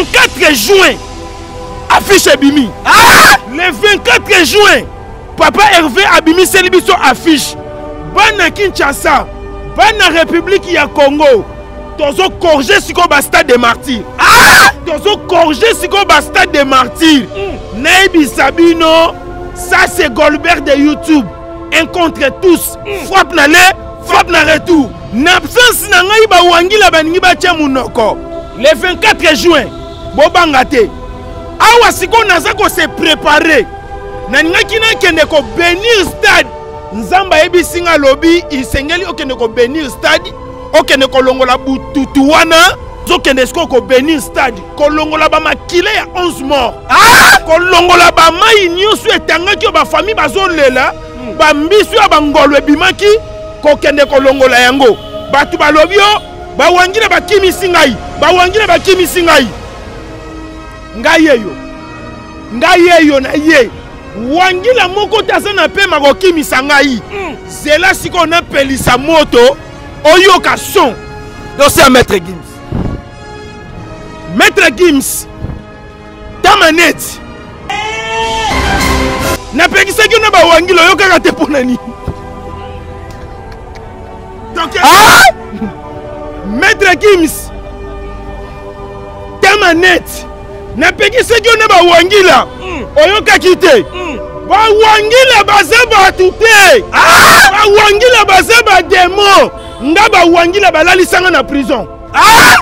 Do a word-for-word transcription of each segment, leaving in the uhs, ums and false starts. vingt-quatre juin, affiche Abimi. Ah! Le vingt-quatre juin, Papa Hervé Abimi Célibiso affiche. Bana Kinshasa, Bana République du Congo. Tozo corgé si koba Stade des Martyrs. Ah! Tozo corgé si koba Stade des Martyrs. Mm. Naibi Sabino, ça c'est Golbert de YouTube. Un contre tous. Mm. Frappe na nez, frappe na retour. N'absence na ngai ba wangi la baningi ba tchè mounoko. Le vingt-quatre juin, bobangate. Awa si ko naza ko se préparer. Naninga kina kende ko bénir stade. Nzamba ebi singa lobby, il sengeli okende ko bénir stade. Okende kolongola bututuwana zokende sko ko bénir stade kolongola ba makile ya onze morts ah kolongola ba mai nyosu etangaki ba famille bazolela ba mbisu ya bangolo ebimaki kokende kolongola yango batu balobyo ba wangire ba kimisi ngai ba wangire ba kimisi ngai ngai yeyo ngai yeyo na ye wangila moko tasana pema ko kimisa ngai zela siko na pelisa moto Oyo Kasson, dossier à Maître Gims. Maître Gims, ta manette. N'a pas dit que n'a pas wangi le yoka raté pour nani. Donc, ah! Maître Gims, ta manette. N'a pas dit que n'a pas wangi la. Oyo kakite. Ba wangi la bazé ba touté. Ah! Ba wangi la bazé ba démon. Ndaba wangila balali sanga na prison. Ah!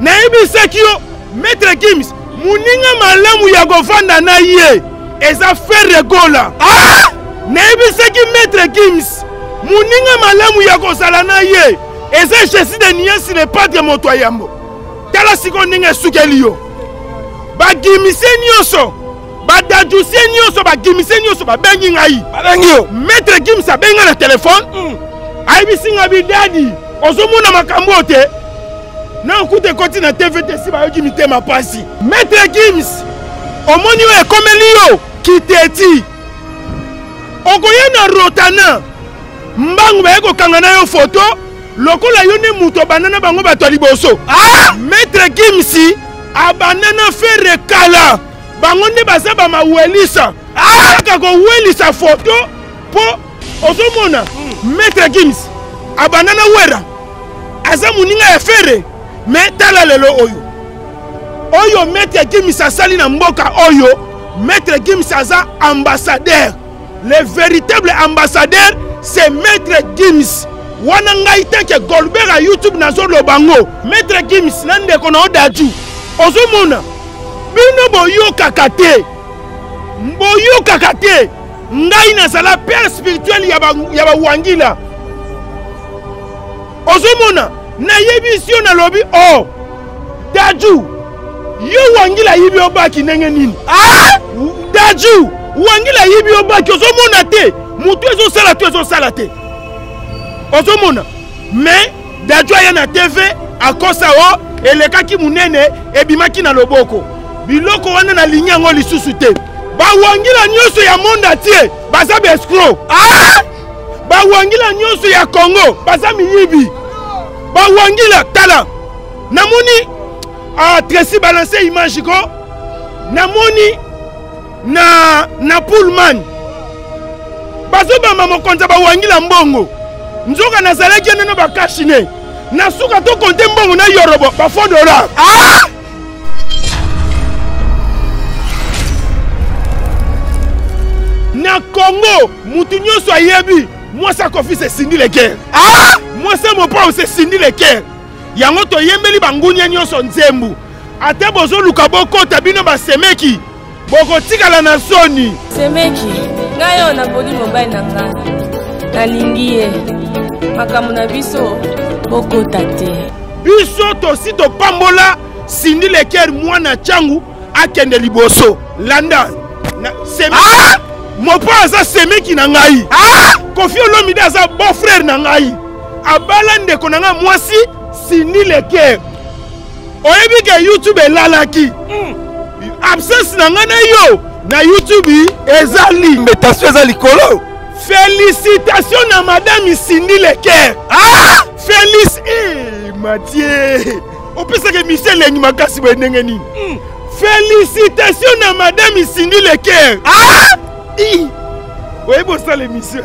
Naibi sekio Maître Gims muninga malamu ya govanda na ye eza faire gola. Ah! Naibi sekio Maître Gims muninga malamu ya kosala na ye eza chesi de niensi ne padre motoyambo. Tala siko ninga sukelio. Ba gimise nyoso. Ba dadjuse nyoso ba gimise nyoso ba bengi ngai. Ba bengio Maître Gims a benga na téléphone. Mm. Aibi singa bi daddy, ozomuna makambo te. Na nkute koti na T V T si ba yoki mitema pasi. Maître Gims, omoni we komeliyo kiteti. Okoye na rotana. Mbangu ba yeko kangana yo photo, lokola yo ne muto banana bango bato liboso. Ah! Maître Gims, abanana fe rekala. Bango ne baza ba mawelisa. Ah! Ka ko welisa photo po ozomona. Maître Gims, abanana wera, azamuninga efere, mais tala lelo oyo. Oyo Maître Gims asali na mboka oyo, Maître Gims aza ambassadeur. Le véritable ambassadeur, c'est Maître Gims. Wana ngai tanke Golbert a YouTube nazo lobango. Maître Gims nande kono odaju. Ozomona, bino boyo kakate. Mboyo kakate. Ngai nazala père spirituel yaba yaba wangila. Ozomona na yebisio na lobi oh. Daju. Yo wangila yibi obaki nenge nini? Ah! Daju, wangila yibi obaki ozomona te. Mutu ezo sala tu ezo sala te. Ozomona mais Daju aya na T V akosa o elekaki munene ebimaki na loboko. Biloko wana na linyango lisusu te. Ba wangila nyoso ya monda tie baza escroc. Ah! Ba wangila nyoso ya Congo baza miyibi. Ba wangila tala. Namoni ah Tracy balancer image ko. Namoni na na Pullman. Bazoba mama konza ba wangila mbongo. Nzoka nazalaki neno ba kashine. Na suka to konte mbongo na yorobo ba fodola. Ah! Na Congo, Moutinho Soyebi, moi ça confie c'est Cindy le Caire. Ah! Moi ça mon pas c'est Cindy le Caire. Yango to yembeli bangunya nyoso nzembu. Ate bozo lukaboko tabino ba semeki. Boko tikala na soni. Semeki, ngayo na boli mobile na ngana. Nalingi ye. Makamu na biso boko tate. Biso to si to pambola Cindy le Caire mwana changu akende liboso. Landa. Semeki. Ah! Mon père a semé qui n'a ngai. Ah! Confio l'homme d'aza bon frère n'a ngai. A balande konanga moi si, si ni le cœur. Oyebi que YouTube est là là qui. Absence n'a ngana yo. Na YouTube ezali. Métation ezali kolo. Félicitations à madame Cindy le cœur. Ah! Félic. Eh, Mathieu. On peut se Michel Makasi Benengeni. Félicitations à Madame Cindy Lecker. Ah! Oui, bon ça l'émission.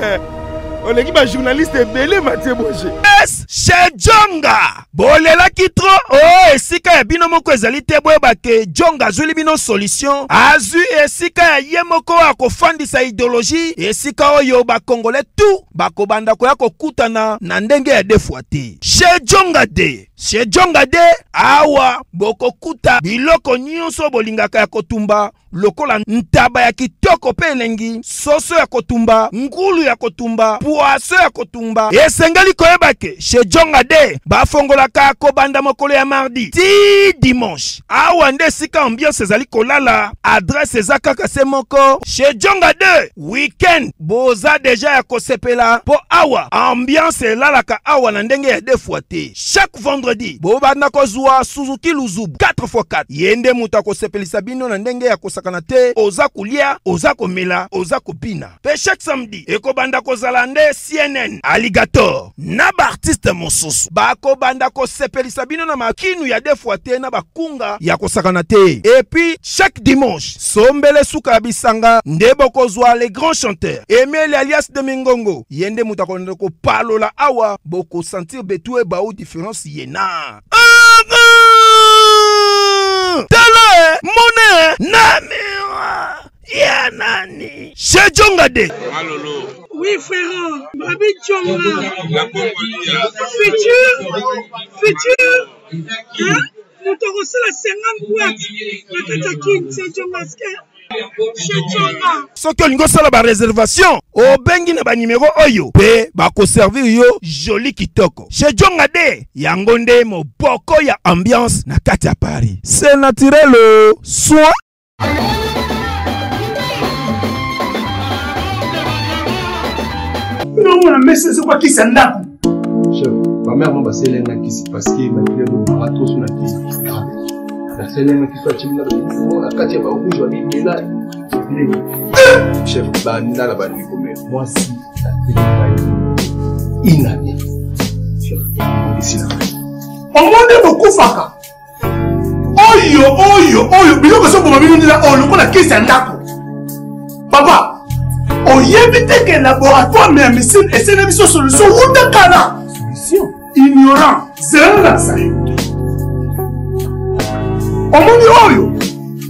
On est un journaliste belé Mathieu Boger. Yes, chez Djonga. Bolela kitro. Oh, et si ka binomoko ezalite boyeba ke Djonga zuli bino solution. Azu et si ka yemoko akofandi sa idéologie et si ka oyo ba congolais tout bakobanda ko yakokutana na ndenge ya defuate. Chez Djonga de. Chez Djonga de awa bokokuta biloko nyonso bolingaka yakotumba. Lokola ntaba ya kitoko penengi, soso ya kotumba, ngulu ya kotumba, poaso ya kotumba. Esengali koyebake, chez Djonga de, bafongola ka kobanda mokolo ya mardi, ti dimanche. Awande sika ambiance ezali kolala, adresse ezaka kase moko, chez Djonga de, weekend, boza deja ya kosepela, po awa, ambiance elala ka awa na ndenge ya defuate. Chaque vendredi, bobanda kozwa Suzuki Luzubu, quatre fois quatre, yende muta kosepeli sabino na ndenge ya kosaka. Oza kulia, oza komela, oza kopina. Pe chaque samedi, eko banda ko zalande C N N, Alligator, na ba artiste mosusu. Ba ko banda ko sepelisa bino na makinu ya defuate na ba kunga ya kosakana te. Et puis chaque dimanche, sombele suka bisanga, ndebo kozwa les grands chanteurs. Aimé alias de Mingongo, yende mutakonde ko palo la awa, boko sentir betue ba ou différence yena. Tala Moné Namira Yanani Chez Djonga de. Alolo. Oui frère, Babi Djonga. La Congolia. Futur Futur hein? Nous t'aurons la cinquante boîtes. Mais t'as qui Chez Djonga. Chez Djonga. Sauf que nous avons la réservation. Au bengi na ba numéro oyo. Pe bako servir yo joli kitoko. Chez Djonga de yangonde mo boko ya ambiance na kati ya Paris. C'est naturel le soin. Non on a mis ce quoi qui s'endap. Chef, ma mère m'a passé l'un qui s'est parce que malgré le marathon sur la piste. La scène qui soit timide, la Katia va rouge, on est là. Chef, Banina, la bannière, moi, si, il n'a rien. Ici, là. On monte beaucoup, Faka. Oh yo, oh yo, oh yo, mais non, parce que ma mère, là, oh, le coup, la caisse, c'est un d'accord. Papa, on y évite qu'un laboratoire, mais un médecin, et c'est une mission solution, ou de cana. Solution ignorant, c'est un lancement. Omoni oyo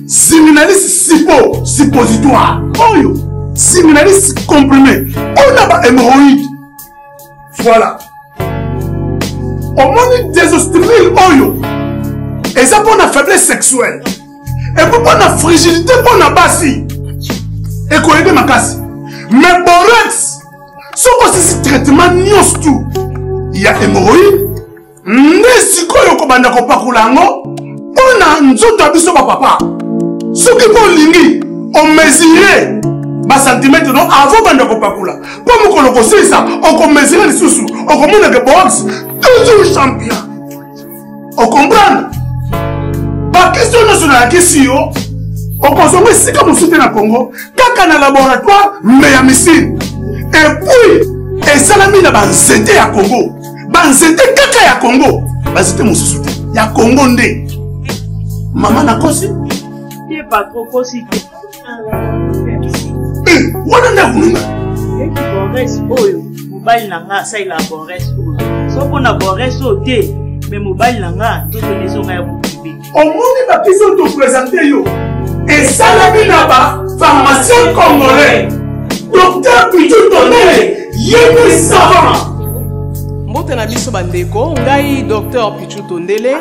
siminaliste sipo suppositoire oyo siminaliste comprimé on a pas hémorroïde voilà omoni désostril oyo et ça pour la faiblesse sexuelle et pour la fragilité pour la bassi et qu'on aide ma casse mais borex sauf que c'est traitement nios tout il y a hémorroïde mais si quoi yoko banda ko pakulango on a un autre papa. Ce qui est on mesurait les centimètres avant de faire Papula. Pour nous connaître ça, on mesurait les sous-sous. On connaît les boxe, toujours champion. On comprend. Par question nationale, question, on consomme si comme on soutient le Congo, quand on a un laboratoire, mais il y a missile. Et puis, et ça, il y a un Z T à Congo. Un Z T à Congo. Un Z T à Congo. Il y a Congo. Maman a conçu. Il n'est pas trop conçu. Eh, on en a voulu. Et qui boresse, oh, mobile langa, ça il a boresse, oh. Sauf qu'on a boresse au thé, mais mobile langa, toutes les hommes à vous priver. Au monde, il va plus de vous présenter, yo. Et ça, la vie là-bas, pharmacien congolais, docteur Pichou Tonnerre, yémi savant. Motenami Sobandeko, Ngai, docteur Pichou Tonnerre.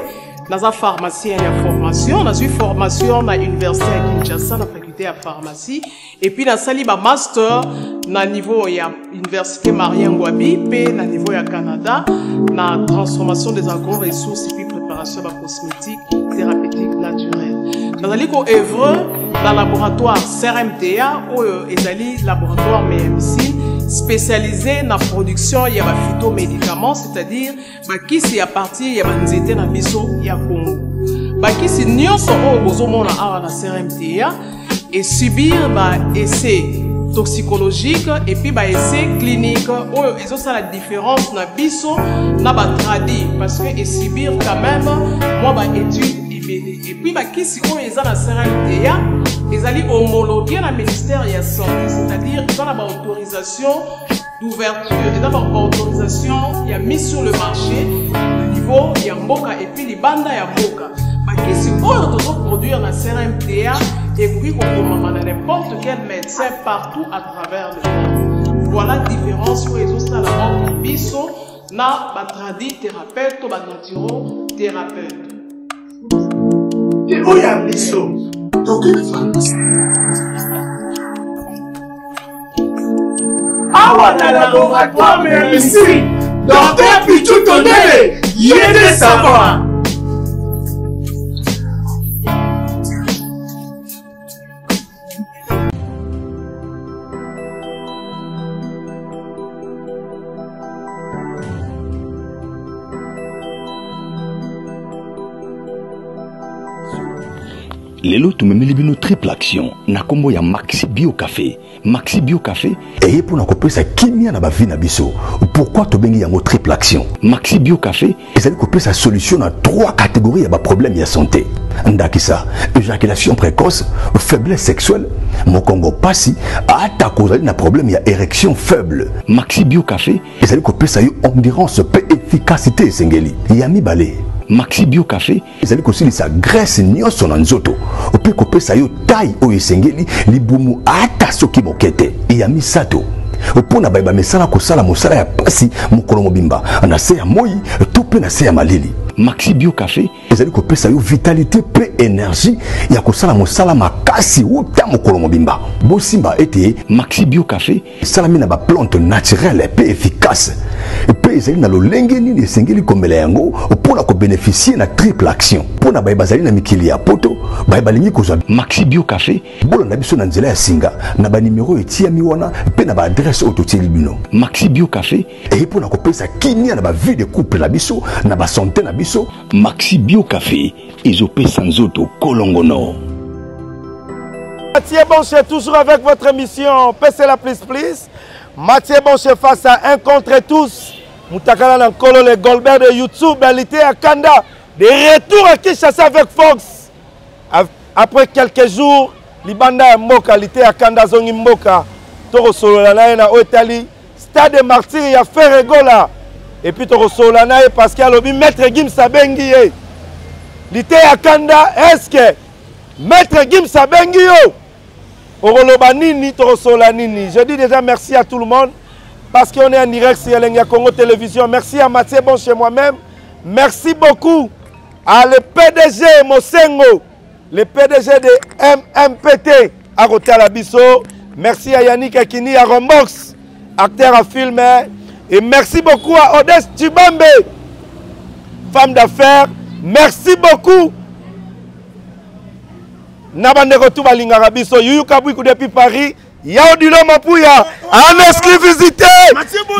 Dans la pharmacie, il y a formation. Dans une formation, à l'université à Kinshasa, dans la faculté à pharmacie. Et puis, dans la salle, il y a master, dans le niveau, il y a l'université Marien Ngouabi, puis dans le niveau, il y a Canada, dans la transformation des agro-ressources, et puis préparation de la cosmétique, thérapeutique, naturelle. Dans la ligue au Évreux, dans le laboratoire C R M T A, ou le laboratoire M M C, spécialisé dans la production, il y a des phytomédicaments, c'est-à-dire, qui c'est à partir, il y a des étés dans il y a Congo. Qui c'est nous sommes au Bosomo, à la C R M T A, et subir, bah, essai toxicologique et puis bah essai clinique oh ils ont ça la différence na biso na ba tradi parce que et Sibir quand même moi bah étude et puis bah qui si on ils ont la C R M T A ils allaient homologuer la ministère ya santé c'est-à-dire ils ont la autorisation d'ouverture ils ont la autorisation y a mis sur le marché au niveau y a mboka et puis les bandes y a mboka bah qui si on doit produire la C R M T A et puis on commande à n'importe quel médecin partout à travers le monde. Voilà la différence pour les autres à la mort de Bissot, na batradi thérapeute ou batradi thérapeute. Et où y a Bissot? Dans quelle France? Ah ouais, la laboratoire, mais ici, dans quel pitou tonnerre, y a des savants. Lelo tumemeli bino triple action na kombo ya Maxi Bio Café. Maxi Bio Café et pour na kopesa kimia na ba vie na biso. Pourquoi to bengi yango triple action? Maxi Bio Café ezali kopesa solution na trois catégories ya ba problème ya santé. Ndakisa, éjaculation précoce, faiblesse sexuelle, mokongo pasi, ata kozali na problème ya érection faible. Maxi Bio Café ezali kopesa yo endurance pe efficacité sengeli. Yami balé. Maxi Bio Café, ils allaient aussi sa graisse nion son anzoto. Au peut couper sa yo taille au yesengeli, li bumu ata soki mokete. Et yami sato. Au pont na baiba mesala kosala mosala ya pasi mokolomo bimba. Ana se ya moi, tout pe na se ya malili. Maxi Bio Café, ils allaient couper sa yo vitalité pe énergie. Ya kosala mosala makasi ou ta mokolomo bimba. Bosimba ete Maxi Bio Café, salami na ba plante naturelle pe efficace. Ezali na lolengeni de sengeli komela yango pour la ko bénéficier na triple action pour na ba bazali na mikili ya poto ba balingi kozwa Maxi Bio Café bolo na biso na nzela ya singa na ba numéro etia mi wana pe na ba adresse ototili bino Maxi Bio Café et pour na ko pesa kimia na ba vie de couple na biso na ba santé na biso Maxi Bio Café ezopé sans auto kolongono Mathieu Bonche toujours avec votre émission P C la plus plus Mathieu Bonche face à un contre tous Moutakala Nankolo, le Golbert de YouTube, Alité à Kanda, de retour à Kinshasa avec Fox. Après quelques jours, Libanda est Moka, Alité à Kanda, Zongi Moka, Toro Solana, Otali, Stade des Martyrs, il a fait Regola. Et puis Toro Solana, parce qu'il a lobby Maître Gims à Benguié. Alité à Kanda, est-ce que Maître Gims à Benguié Orolobanini, Toro Solanini. Je dis déjà merci à tout le monde. Parce qu'on est en direct sur Elengi Ya Congo Télévision. Merci à Mathieu Bon chez moi-même. Merci beaucoup à le P D G Mosengo, le P D G de M M P T à Rotalabiso. Merci à Yannick Akini, à Rombox, acteur à film. Et merci beaucoup à Odesse Tubambe, femme d'affaires. Merci beaucoup. Nabande retour à Lingarabiso. Youyou Kabouikou depuis Paris. Yaudilo Mapuya, un inscrit visité,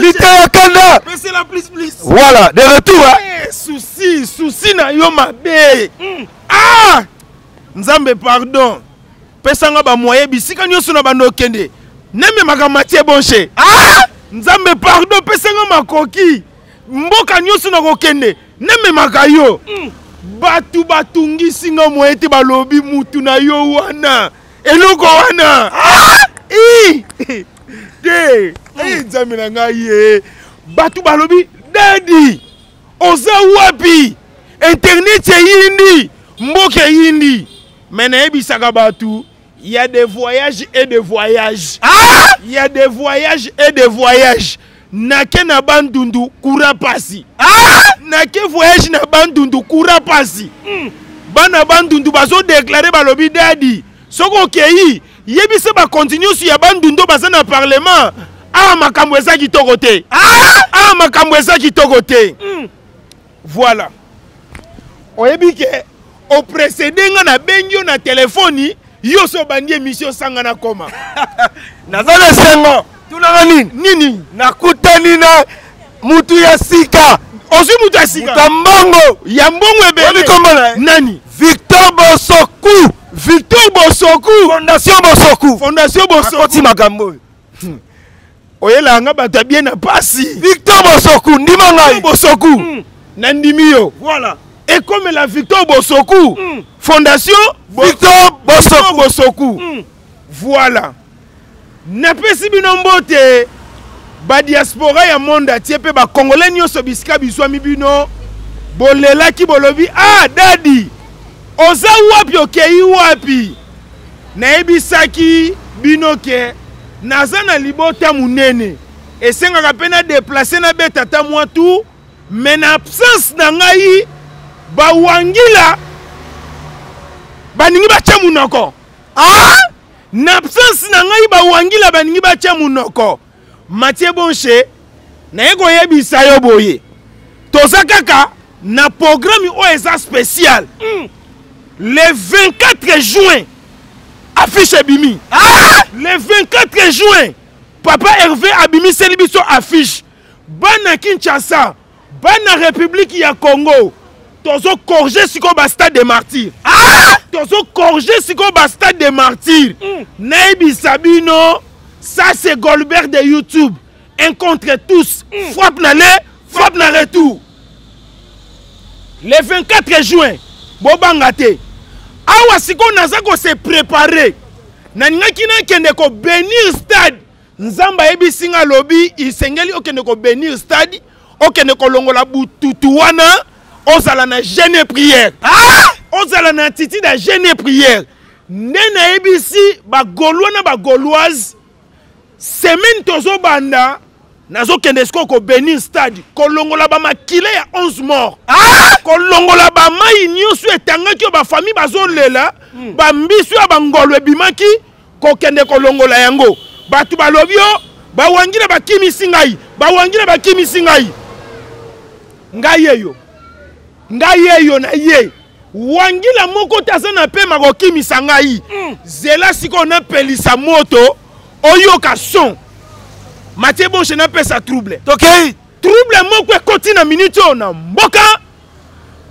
l'ité à Kanda. Mais c'est la plus plus. Voilà, de retour. Hein? Hey, souci, souci na yo mabe. Mm. Ah! Nzambe pardon. Pesanga ba moyen bisi kanyo suna bando kende. Neme maka Mathieu Bonche. Ah! Nzambe pardon, pesanga makoki. Mboka nyo suna kokende. Neme maka yo. Mm. Batu batungi singa moyen te balobi mutu na yo wana. Eloko wana. Ah! Hey, hey, hey, hey, Batu balobi, Daddy, Oza wapi, Internet yindi, Mboke yindi. Menebi Sagabatu, il y a des voyages et des voyages. Ah! Il y a des voyages et des voyages. Nake na bandundu kura pasi. Ah! Nake voyage na bandundu kura pasi. Mm. Bana bandundu bazo déclaré balobi Daddy. Soko keyi. Yebise ba continue sur yabandundo bazana parlement ah makambo eza kitoko te ah ah makambo eza kitoko te mm. Voilà oyebike au précédé nga na bengyo na téléphone yo so bandie mission sanga na koma nazana sengo tulanga nini nini nakutani na mutu ya sika osi mutu ya sika tambongo ya mbongo ebele nani Victor Bosoku Victor Bosoku Fondation Bosoku Fondation Bosoku Oyela nga bata bien na passi. Victor Bosoku ndima ngai. Bosoku. Nandimio. Voilà. Et comme la Victor Bosoku, mm. Fondation Victor Bosoku. Bosoku. Mm. Voilà. Na pesi binombote ba diaspora ya monde atie pe ba congolais nyoso bisika bizwa mibino bolela ki bolobi ah daddy oza wapi okei wapi na ebisaki binoke naza na libota munene esengaka pena déplacer na beta ta moi tout mais na absence na ngai ba wangila ba ningi ba chamunoko ah na absence na ngai ba wangila ba ningi ba chamunoko Mathieu Bonché, na yego yebi sayo boye. Tozakaka na programme O E S A spécial. Mm. Le vingt-quatre juin, affiche Abimi. Ah! Le vingt-quatre juin, Papa Hervé Abimi Selibiso affiche. Bana Kinshasa, Bana République ya Congo. Tozo corgé siko ba Stade des Martyrs. Ah! Tozo corgé siko ba Stade des Martyrs. Mm. Na yebi sabino. Ça c'est Golbert de YouTube. Un contre tous. Mm. Frappe l'année, frappe le retour. Le vingt-quatre juin, Bobangate. Awa siko nazako se préparé. Nanga kina kendeko bénir stade. Nzamba ebi singa lobby, il sengeli okendeko bénir stade, okendeko longola boutouana, ozala na jeûne prière. Ah! Ozala na titi da jeûne prière. Nena ebi si ba goloana ba goloise. Semaine tozo banda nazo kendesko ko bénir stade kolongola ba makile ya onze morts ah kolongola ba mai nyosu etangaki ba famille bazo lela ba mbisu ya bangolo ebimaki ko kende kolongola yango batu balobio ba wangire ba kimisi ngai ba wangire ba kimisi ngai ngai yeyo ngai yeyo na ye wangila moko tazana pema ko kimisa ngai zela siko na pelisa moto Oyoka son. Mathieu Bonche n'a pas sa trouble. Ok. Trouble mon quoi continue à minute on a mboka.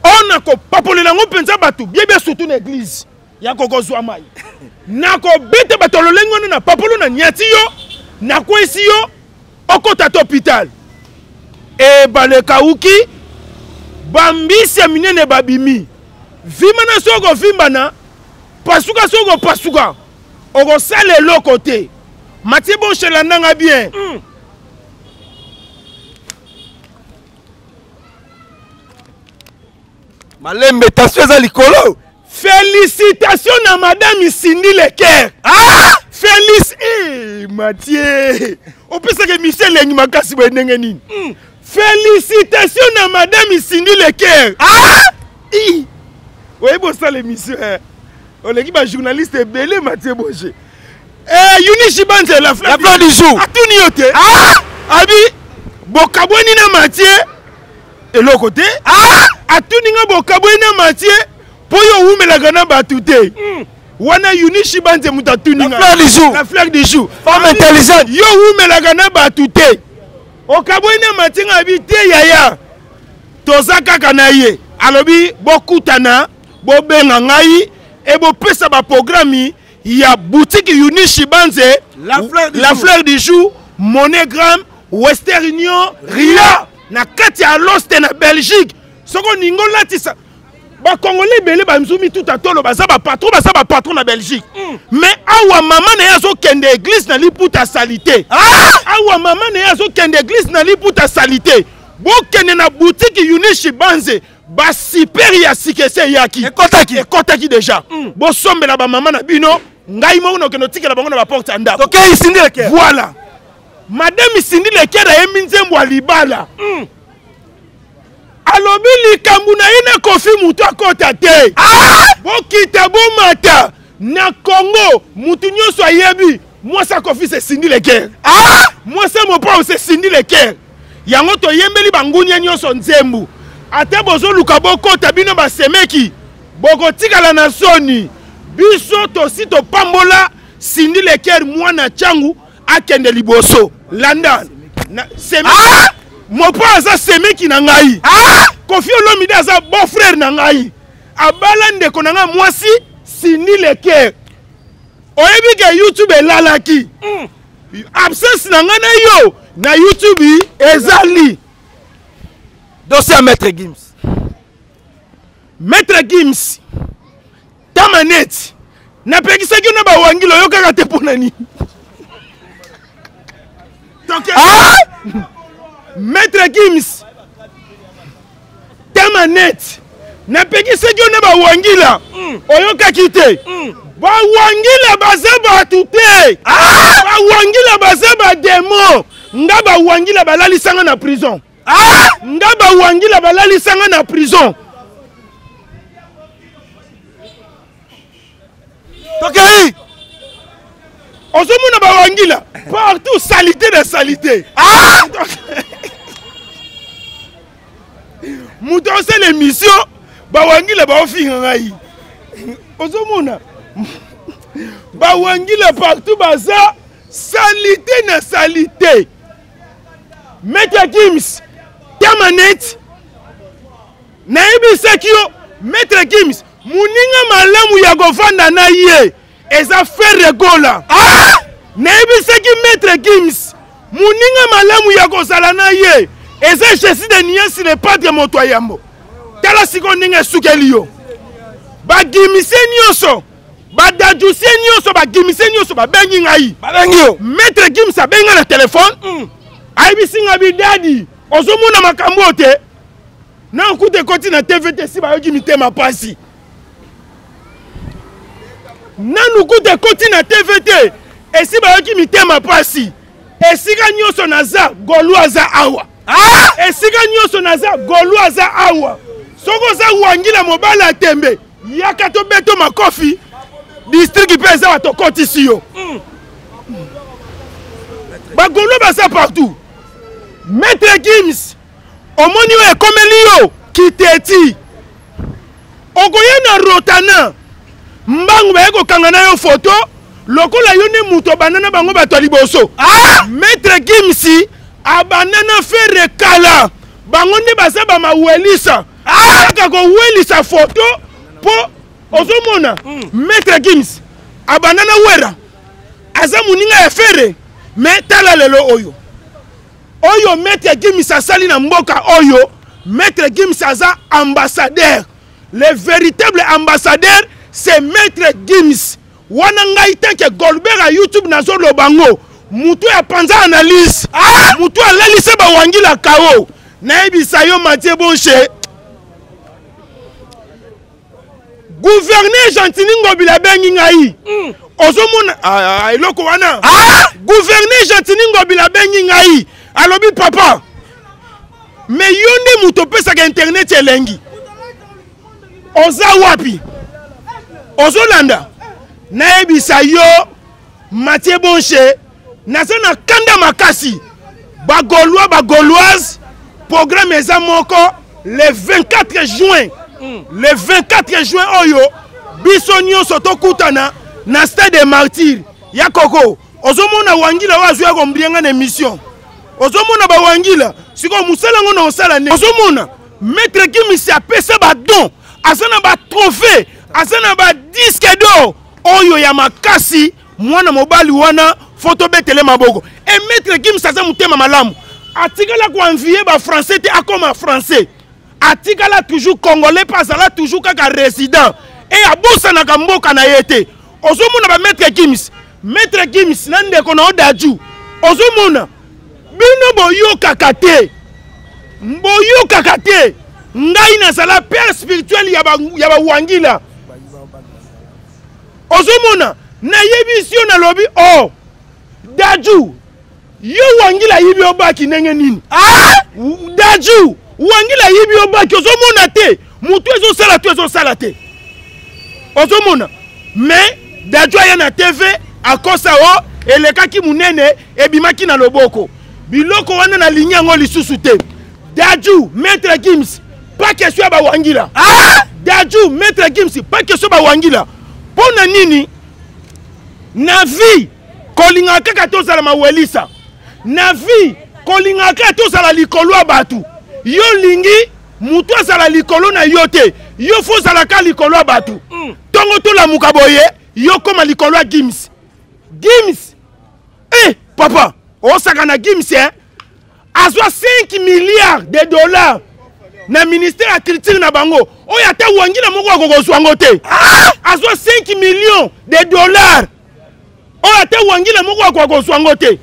On a ko papole lango penza batu. Bien bien surtout l'église. Ya koko zouamai. Na ko bete batolo lengo na papolo na nyati yo. Na ko esi yo. Oko tato hôpital. E bale kauki. Bambi se minene babimi. Vimana soko vimana. Pasuka soko pasuka. Oko sale l'autre côté. Mathieu Bonché la nanga bien. Mm. Malembe tasueza likolo. Félicitations à madame Cindy Leker. Ah! Félic eh Mathieu. On peut que Michel Engima kasi benengeni. Mm. Félicitations à madame Cindy Leker. Ah! I. Oye bo ça les messieurs. On les ba journaliste belé Mathieu Bonché. Eh, Unichibanzé la fleur du jour. A tout nioté. Ah! Abi, Bokaboueni na Mathieu. Et l'autre côté. Ah! A tout nioté Bokaboueni na Mathieu. Poyo ou me la gana batouté. Wana Unichibanzé mouta tout nioté. La fleur du jour. La fleur du jour. Femme intelligente. Yo ou me la gana batouté. Okaboueni na Mathieu habité yaya. Tozaka kanaye. Alobi, Bokutana. Bobenangaï. Et bo pesa ba programme. Il y a boutique Unichibanzé, la fleur du, la jour. Fleur du jour, Monogram, Western Union, Ria, na Katia Lost na Belgique. Ce qu'on n'ingola tissa. Bah Congolais belé bah mzoumi tout à tolo bah ça bah patron bah ça bah patron na Belgique. Mm. Mais awa maman ne yazo kende église na li puta salité. Ah! Awa maman ne yazo kende église na li puta salité. Bo kende na boutique Unichibanzé. Ba super ya sikese yaki. Ekotaki ekotaki déjà. Mm. Bo sombe la ba mama na bino, ngai mo uno kenotika la bango na ba porte anda. OK, Cindy Leker. Voilà. Madame Cindy Leker a eminzembo alibala. Mm. Alobi likambu na ina kofi mutu akota te. Ah! Bo kita bo mata na Congo, mutu nyoso ayebi, moi sa kofi c'est Cindy Leker. Ah! Moi c'est mon papa c'est Cindy Leker. Yango to yembeli bangunya nyoso nzembu. Ate bozo lukabo kota bino basemeki bokotika la nasoni biso to sito pambola Cindy Leker mwana changu akende liboso London semeki ah! Mopa aza semeki na ngai ah! Kofi Olomide aza bon frère na ngai abalande konanga mwasi Cindy Leker oyebike YouTube elalaki mm. Absence na ngana yo na YouTube ezali. Dossier à Maître Gims. Maître Gims. Tamaneti. Na pekisa ki na ba wangilo yo kaka te ponani. Ah! Maître Gims. Tamaneti. Na pekisa ki na ba wangila. Oyo kakite. Ba wangila bazaba tuté. Ah! Ba wangila bazaba demo. Ngaba wangila balalisanga na prison. Ah! Ndaba wangila balalisanga na prison. Tokei. Ozomu na ba wangila partout salité de salité. Ah! Moutonse l'émission ba wangila ba ofinga ngai. Ozomu na ba wangila partout baza salité na salité. Maître Gims Tamaneti Naibi Sekio Maître Gims Muninga malamu ya govanda na ye Eza faire gola. Ah! Naibi Seki Maître Gims Muninga malamu ya gozala na ye Eza Jésus de Niensi le Padre Motoyambo Tala siko ninga sukelio Ba Gimise Nyoso Ba Dadjousie Nyoso Ba Gimise Nyoso Ba Bengi Ngayi Ba Bengio Maître Gims a benga na téléphone mm. Aibi singa bi daddy ozomuna makambo te na nkute koti na T V T si bayoki mitema pasi na nkute koti na T V T esi bayoki mitema pasi esika nyoso naza golwaza awa ah esika nyoso naza golwaza awa soko za wangila mobala tembe yakato beto makofi district pesa wato koti siyo mm. Bagolo basa partout. Maître Gims, omonio e komelio ki teti. Ogoye na rotana. Mbangu ba eko kangana yo photo, lokola yo ne muto banana bango bato liboso. Ah! Maître Gims abanana fe rekala. Bango ne basa ba mawelisa. Ah! Ka ko welisa photo po ozomona. Maître Gims abanana wera. Azamu ninga efere. Mais tala lelo oyo. Oyo Maître Gims asali na mboka oyo. Maître Gims aza ambassadeur. Le véritable ambassadeur c'est Maître Gims. Wana ngai tanke Golbert a YouTube na zo lobango. Mutu ya panza analyse. Ah! Mutu analyse ba wangila kao. Na ebisa yo Mathieu Bonche. Gouverneur Gentiningo bila bengi ngai. Mm. Ozomona ah, ah, eloko wana. Ah! Gouverneur Gentiningo bila bengi ngai. Alobi papa. Mais yonde mutopesa ka internet elengi. Oza wapi? Ozolanda. Na ebisa yo Mathieu Bonche na zona kanda makasi. Ba Gaulois ba Gauloise programme eza moko le vingt-quatre juin. Mm. Le vingt-quatre juin oyo biso nyonso tokutana na Stade des Martyrs ya koko ozomona wangila wazu ya kombrianga na mission ozomona ba wangila siko musala ngona osala ne ozomona Maître Gims a pesa ba don asana ba trophée asana ba disque d'or oyo ya makasi mwana mobali wana photo betele maboko et Maître Gims aza mutema malamu atikala ko envier ba français te akoma français atikala toujours congolais pas là toujours kaka résident et abosa na kamboka na yete ozomona ba Maître Gims Maître Gims nande ko na odaju ozomona bino boyo kakate mboyo kakate ngai na sala père spirituel ya ba ya ba wangila ozomona na yebisio na lobi oh daju yo wangila yibi obaki nenge nini ah daju wangila yibi obaki ozomona te mutu ezo sala tu ezo sala te ozomona mais daju ya na T V a kosa o eleka ki munene ebimaki na loboko biloko wana na linya ngo lisusu te daju Maître Gims pas question ba wangila ah daju Maître Gims pas question ba wangila pona nini na vie kolinga kaka tozala mawelisa na vie kolinga kaka tozala likolo abatu yo lingi mutu azala likolo na yote yo fo zala ka likolo abatu mm. Tongo to la mukaboye yo koma likolo Gims Gims eh Papa, on s'est dit à cinq milliards de dollars, le ministère de la culture na bango. On a été wangi na moko akokozwangote. À cinq millions de dollars. On a été wangi na moko akokozwangote.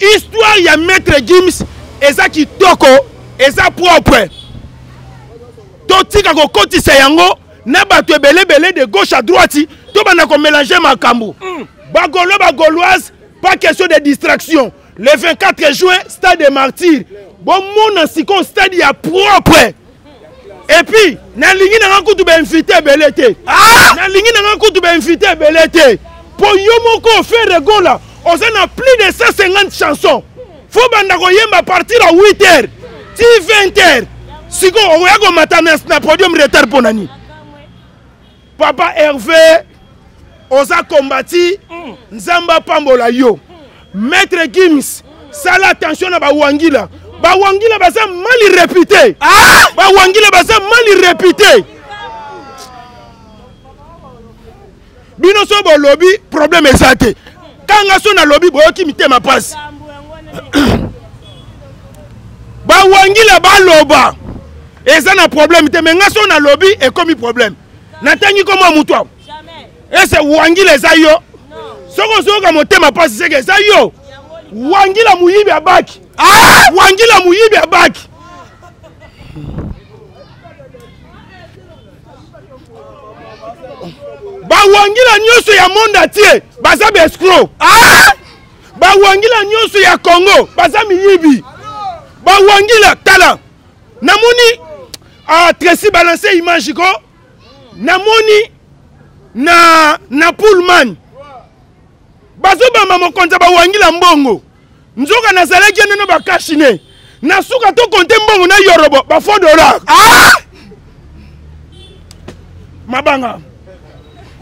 Histoire ya Maître Gims eza ki toko eza propre. Totika ko kotisa yango na bato ebele bele de gauche à droite to bana ko mélanger makambo. Bagolo bagoloise, pas question de distraction. Le vingt-quatre juin, Stade des Martyrs. Bon, mon ancien stade est propre. Et puis, nous avons invité Belete. Ah! Nous avons invité Belete. Pour Yomoko faire Regola, on a plus de cent cinquante chansons. Faut que partir à huit heures, dix, vingt heures. Si on a un matin, on a un podium retard pour nous. Papa Hervé, on a combattu Nzamba Pambola Yo. Maître Gims, ça l'attention à Bawangila. Bawangila basa mal réputé. Ah! Bawangila basa mal réputé. Binoso bo lobby problème exaté. Kanga sona lobby bo ki mité ma passe. Bawangila ba loba. Ezana problème té mais ngaso na lobby et comme problème. Natangi comment mutwa? Jamais. Et c'est Wangila zayo. Soko soka monté ma passe c'est que zayo. Wangila muyibi abaki. Ah! Wangila muyibi abaki. Ba wangila nyoso ya monde tie, baza be escroc. Ah! Ba wangila nyoso ya Congo, baza miyibi. Ba wangila tala. Namoni a Tracy balancer image ko. Namoni na na Pullman. Bazoba mama konza ba wangila mbongo. Nzoka nazalaki neno bakashine. Nasuka to konte mbongo na yorobo ba fodola. Ah! Mabanga.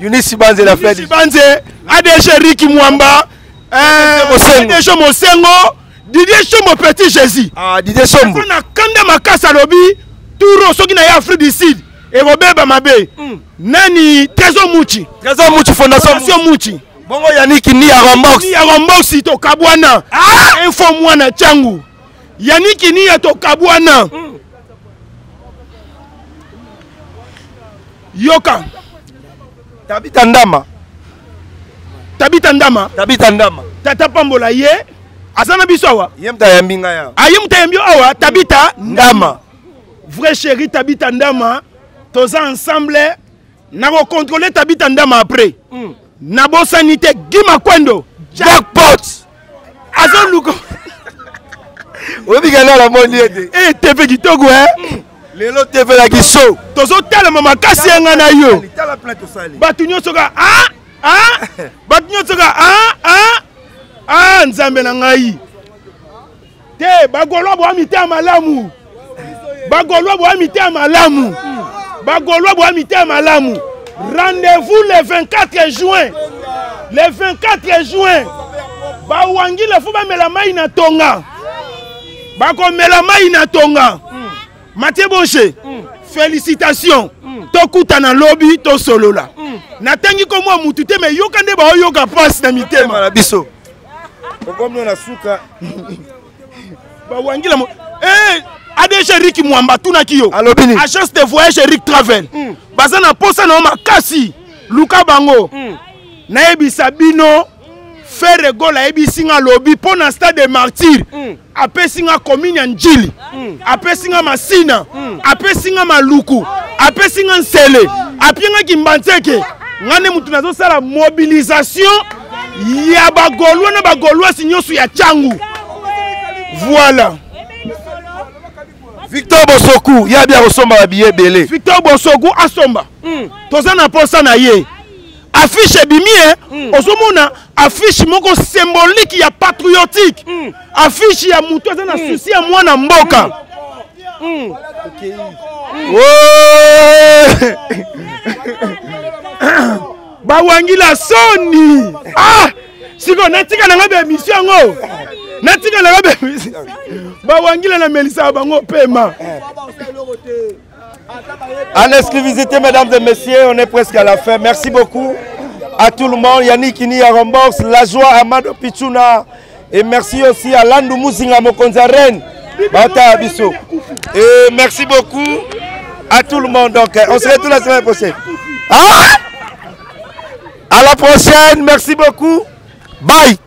Unichibanzé la fête. Unichibanzé, A D G Rick Mwamba, euh A D G Mosengo, Didier Chombo Petit Jésus. Ah, Didier Chombo. On a kanda makasa lobi, turo soki na Afrique du Sud et Robert Bamabe. Nani Trésor Muchi. Trésor Muchi Fondation Muchi. Bongo Yannick Akini à Rombox. Ni à Rombox to Kabwana. Ah, info mwana changu. Yannick Akini ya to Kabwana. Yoka. Tabita ndama. Tabita ndama. Tabita ndama. Tata pambola ye. Azana bisowa. Yemta yambinga ya. Ayemta yambio awa tabita ndama. Vrai chéri tabita ndama. Toza ensemble na ko contrôler tabita ndama après. Nabo sanité Gima Kwendo jackpot azon luko obigana la mondiété et T V Kitogo hein lelo T V la kiso tozo tala mama kasi nga na yo tala plateau sali batunyo soka ah ah batunyo soka ah ah ah nzambe na ngai te bagolo bo amite amalamu bagolo bo amite amalamu bagolo bo amite amalamu. Rendez-vous le vingt-quatre juin. Le vingt-quatre juin. Bawangi le fou ba melama ina tonga. Ba ko melama ina tonga. Mathieu Bonché. Félicitations. Tokuta na lobby to solola. Natangi ko mo mutute me yokande ba yoka passe na mitema na biso. Kokomno na suka. Bawangi la mo eh A D G Rick Mwamba tunakiyo. Agence de voyage Rick Travel. Mm. Bazana posa na makasi. Luka bango. Mm. Na ebi Sabino faire goal la ebi singa lobby pona Stade des Martyrs. Mm. Ape singa commune Njili. Mm. Ape singa Masina. Mm. Ape singa Maluku. Ape singa Nsele. Ape nga Kimbanzeke. Ngane mutu nazo sala mobilisation ya bagolwa na bagolwa sinyosu ya changu. Voilà. Victor Bosoku, il y a bien Osomba billet belé. Victor Bosoku Asomba. Tozana posa na ye. Affiche bimie, osomona affiche moko symbolique ya patriotique. Affiche ya mutu azana souci ya mwana mboka. Bawangila Sony. Ah! Siko natika na ngabe mission ngo. Natika na ngabe mission. Bawangila na Melissa bango pema. En exclusivité, mesdames et messieurs, on est presque à la fin. Merci beaucoup à tout le monde. Yannick Akini à Rombox, la joie à Mado Pichouna, Et merci aussi à Landu Mouzinga Mokonzaren Bata Abissou. Et merci beaucoup à tout le monde. Donc, on se retrouve la semaine prochaine. Ah, à la prochaine. Merci beaucoup. Bye.